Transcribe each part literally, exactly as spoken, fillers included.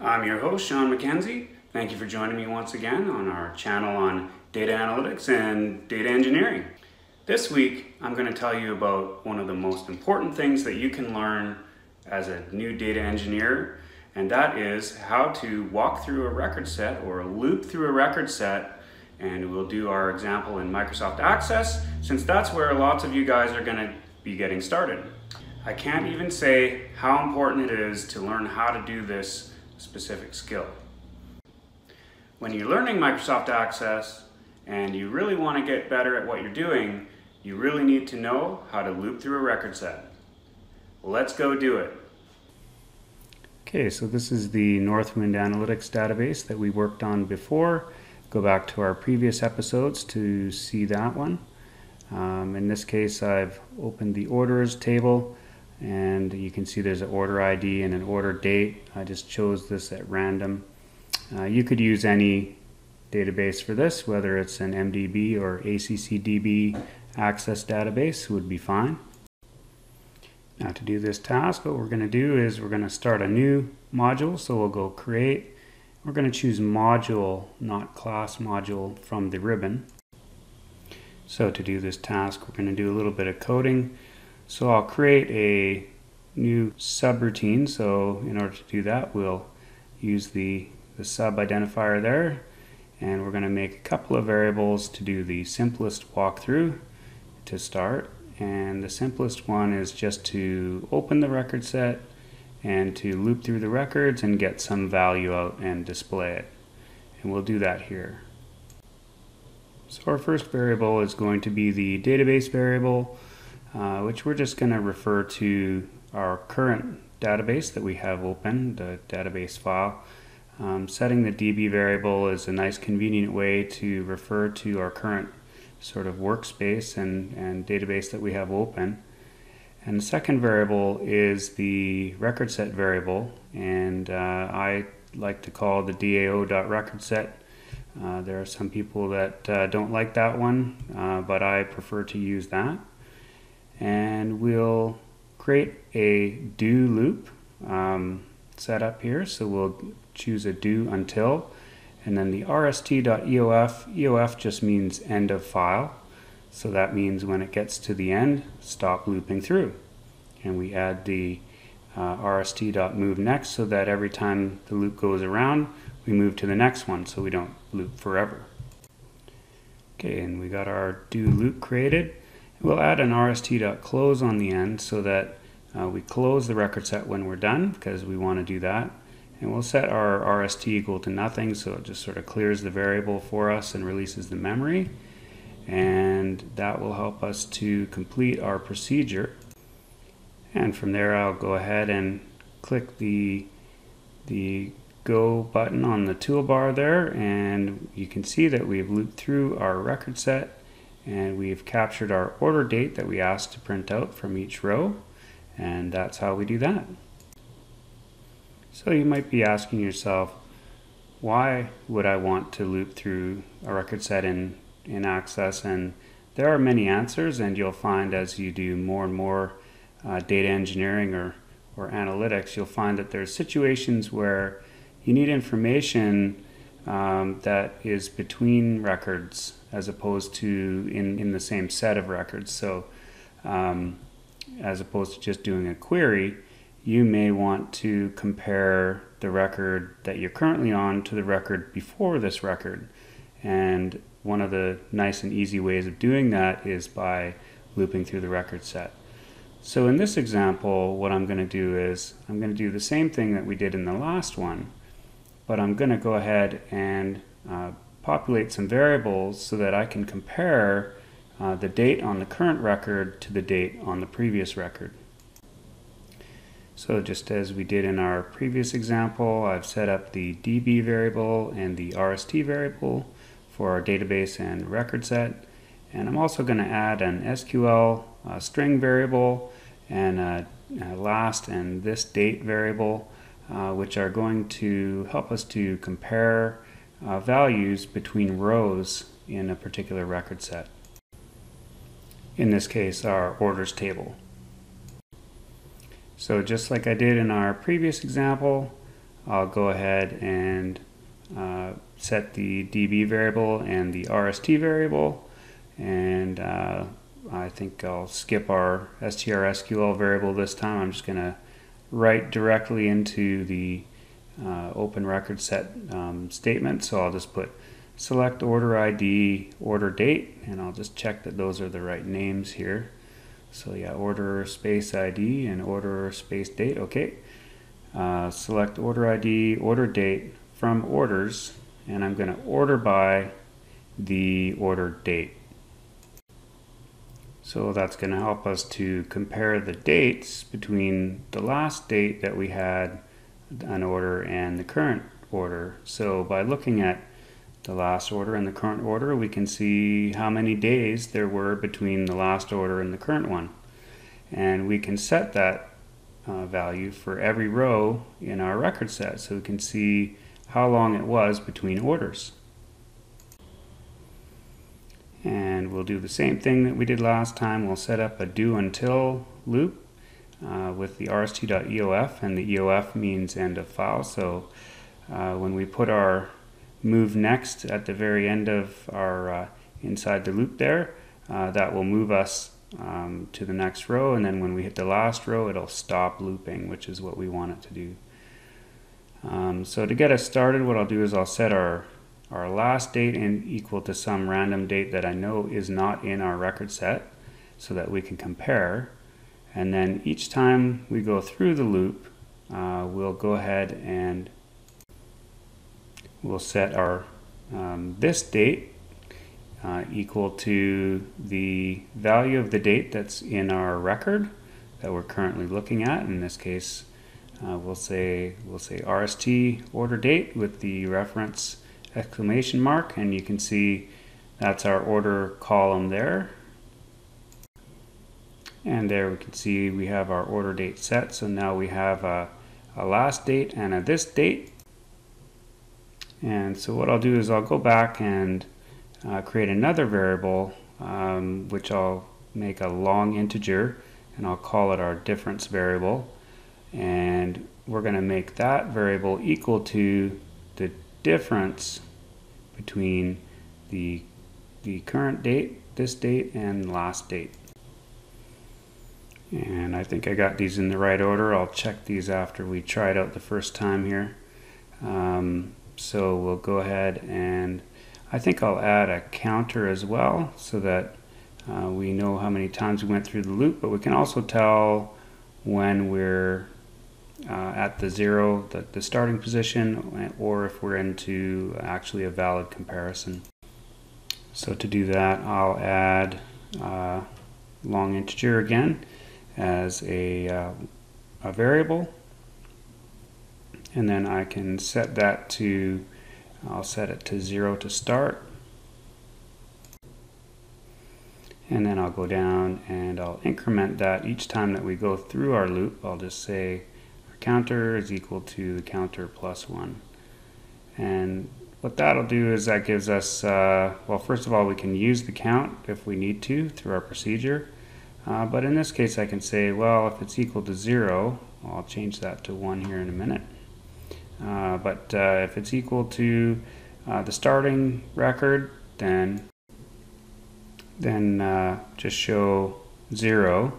I'm your host, Sean MacKenzie. Thank you for joining me once again on our channel on data analytics and data engineering. This week, I'm going to tell you about one of the most important things that you can learn as a new data engineer, and that is how to walk through a record set or loop through a record set, and we'll do our example in Microsoft Access, since that's where lots of you guys are going to be getting started. I can't even say how important it is to learn how to do this specific skill. When you're learning Microsoft Access and you really want to get better at what you're doing, you really need to know how to loop through a record set. Let's go do it. Okay, so this is the Northwind Analytics database that we worked on before. Go back to our previous episodes to see that one. Um, in this case, I've opened the orders table, and you can see there's an order I D and an order date. I just chose this at random. Uh, you could use any database for this, whether it's an M D B or A C C D B access database would be fine. Now to do this task, what we're going to do is we're going to start a new module. So we'll go create. We're going to choose module, not class module, from the ribbon. So to do this task, we're going to do a little bit of coding. So I'll create a new subroutine. So in order to do that, we'll use the, the sub identifier there. And we're going to make a couple of variables to do the simplest walkthrough to start. And the simplest one is just to open the record set and to loop through the records and get some value out and display it. And we'll do that here. So our first variable is going to be the database variable, uh, which we're just going to refer to our current database that we have open, the database file. Um, setting the D B variable is a nice convenient way to refer to our current sort of workspace and, and database that we have open. And the second variable is the record set variable, and uh, I like to call the dao.recordset. Uh, there are some people that uh, don't like that one, uh, but I prefer to use that. And we'll create a do loop um, set up here. So we'll choose a do until, and then the R S T dot E O F. E O F just means end of file. So that means when it gets to the end, stop looping through. And we add the uh, R S T dot moveNext so that every time the loop goes around, we move to the next one so we don't loop forever. Okay, and we got our do loop created. We'll add an R S T dot close on the end so that uh, we close the record set when we're done, because we want to do that. And we'll set our R S T equal to nothing, so it just sort of clears the variable for us and releases the memory. And that will help us to complete our procedure. And from there, I'll go ahead and click the, the Go button on the toolbar there, and you can see that we've looped through our record set, and we've captured our order date that we asked to print out from each row, and that's how we do that. So you might be asking yourself, why would I want to loop through a record set in, in Access? And there are many answers, and you'll find as you do more and more uh, data engineering or, or analytics, you'll find that there's situations where you need information um, that is between records as opposed to in, in the same set of records. So um, as opposed to just doing a query, you may want to compare the record that you're currently on to the record before this record. And one of the nice and easy ways of doing that is by looping through the record set. So in this example, what I'm going to do is I'm going to do the same thing that we did in the last one, but I'm going to go ahead and uh, populate some variables so that I can compare uh, the date on the current record to the date on the previous record. So just as we did in our previous example, I've set up the D B variable and the R S T variable for our database and record set. And I'm also going to add an S Q L uh, string variable and a, a last and this date variable, Uh, which are going to help us to compare uh, values between rows in a particular record set. In this case, our orders table. So just like I did in our previous example, I'll go ahead and uh, set the D B variable and the R S T variable, and uh, I think I'll skip our S T R S Q L variable this time. I'm just going to write directly into the uh, open record set um, statement, so I'll just put select order I D, order date, and I'll just check that those are the right names here. So yeah, order space I D and order space date, okay. Uh, select order I D, order date from orders, and I'm going to order by the order date. So that's going to help us to compare the dates between the last date that we had an order and the current order. So by looking at the last order and the current order, we can see how many days there were between the last order and the current one. And we can set that uh, value for every row in our record set, so we can see how long it was between orders. And we'll do the same thing that we did last time. We'll set up a do until loop uh, with the R S T dot E O F, and the E O F means end of file. So uh, when we put our move next at the very end of our uh, inside the loop there, uh, that will move us um, to the next row, and then when we hit the last row it'll stop looping, which is what we want it to do. Um, so to get us started, what I'll do is I'll set our our last date in equal to some random date that I know is not in our record set, so that we can compare, and then each time we go through the loop uh, we'll go ahead and we'll set our um, this date uh, equal to the value of the date that's in our record that we're currently looking at. In this case, uh, we'll say we'll say R S T order date with the reference exclamation mark, and you can see that's our order column there. And there we can see we have our order date set. So now we have a, a last date and a this date. And so what I'll do is I'll go back and uh, create another variable, um, which I'll make a long integer, and I'll call it our difference variable. And we're going to make that variable equal to the difference between the, the current date, this date, and last date. And I think I got these in the right order. I'll check these after we tried out the first time here. Um, So we'll go ahead, and I think I'll add a counter as well, so that uh, we know how many times we went through the loop, but we can also tell when we're uh, at the zero, the, the starting position, or if we're into actually a valid comparison. So to do that, I'll add uh, long integer again as a, uh, a variable. And then I can set that to, I'll set it to zero to start. And then I'll go down and I'll increment that each time that we go through our loop. I'll just say our counter is equal to the counter plus one. And what that'll do is that gives us, uh, well, first of all, we can use the count if we need to through our procedure. Uh, but in this case, I can say, well, if it's equal to zero, I'll change that to one here in a minute. Uh, but uh, if it's equal to uh, the starting record, then then uh, just show zero.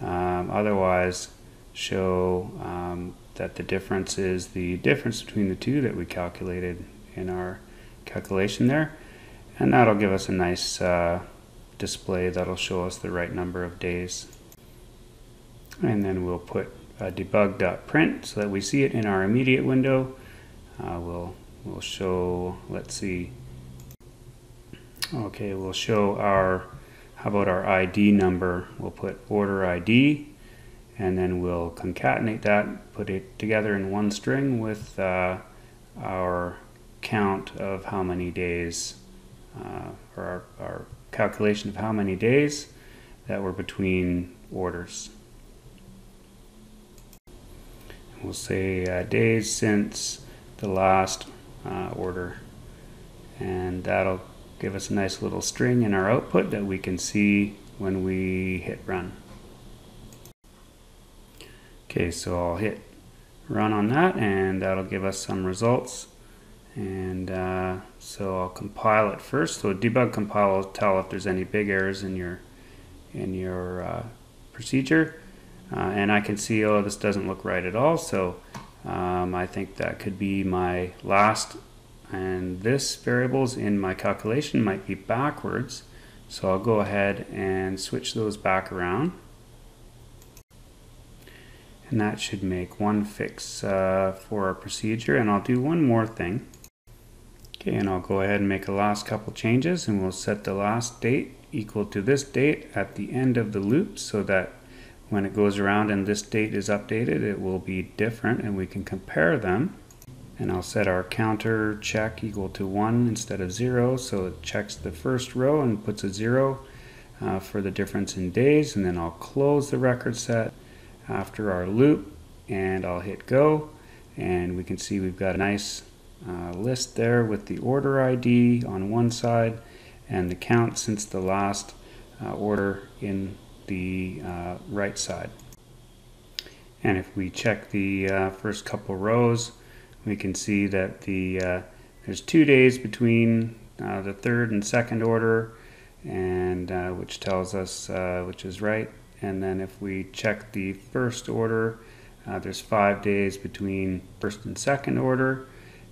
Um, otherwise, show um, that the difference is the difference between the two that we calculated in our calculation there, and that'll give us a nice uh, display that'll show us the right number of days. And then we'll put Uh, debug.print so that we see it in our immediate window. Uh, we'll we'll show. Let's see. Okay, we'll show our. How about our I D number? We'll put order I D, and then we'll concatenate that, put it together in one string with uh, our count of how many days, uh, or our, our calculation of how many days that were between orders. We'll say uh, days since the last uh, order, and that'll give us a nice little string in our output that we can see when we hit run. Okay, so I'll hit run on that, and that'll give us some results. And uh, so I'll compile it first. So debug compile will tell if there's any big errors in your in your uh, procedure. Uh, and I can see, oh, this doesn't look right at all. So um, I think that could be my last and this variables in my calculation might be backwards. So I'll go ahead and switch those back around. And that should make one fix uh, for our procedure. And I'll do one more thing. Okay, and I'll go ahead and make the last couple changes, and we'll set the last date equal to this date at the end of the loop so that when it goes around and this date is updated, it will be different and we can compare them. And I'll set our counter check equal to one instead of zero, so it checks the first row and puts a zero uh, for the difference in days. And then I'll close the record set after our loop, and I'll hit go, and we can see we've got a nice uh, list there with the order I D on one side and the count since the last uh, order in the uh, right side. And if we check the uh, first couple rows, we can see that the uh, there's two days between uh, the third and second order, and uh, which tells us uh, which is right. And then if we check the first order, uh, there's five days between first and second order,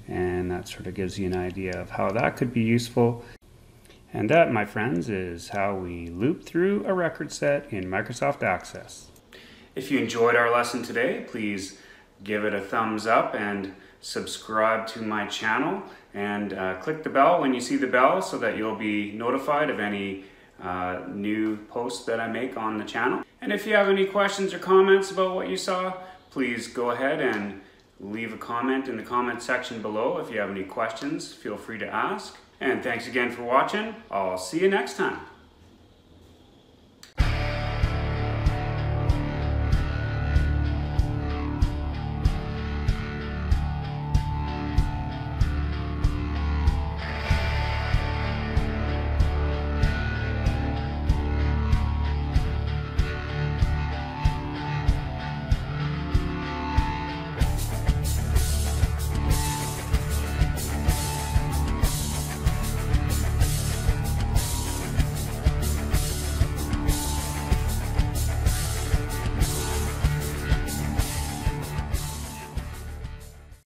and that sort of gives you an idea of how that could be useful. And that, my friends, is how we loop through a record set in Microsoft Access. If you enjoyed our lesson today, please give it a thumbs up and subscribe to my channel, and uh, click the bell when you see the bell so that you'll be notified of any Uh, new posts that I make on the channel. And if you have any questions or comments about what you saw, please go ahead and leave a comment in the comment section below. If you have any questions, feel free to ask. And thanks again for watching. I'll see you next time.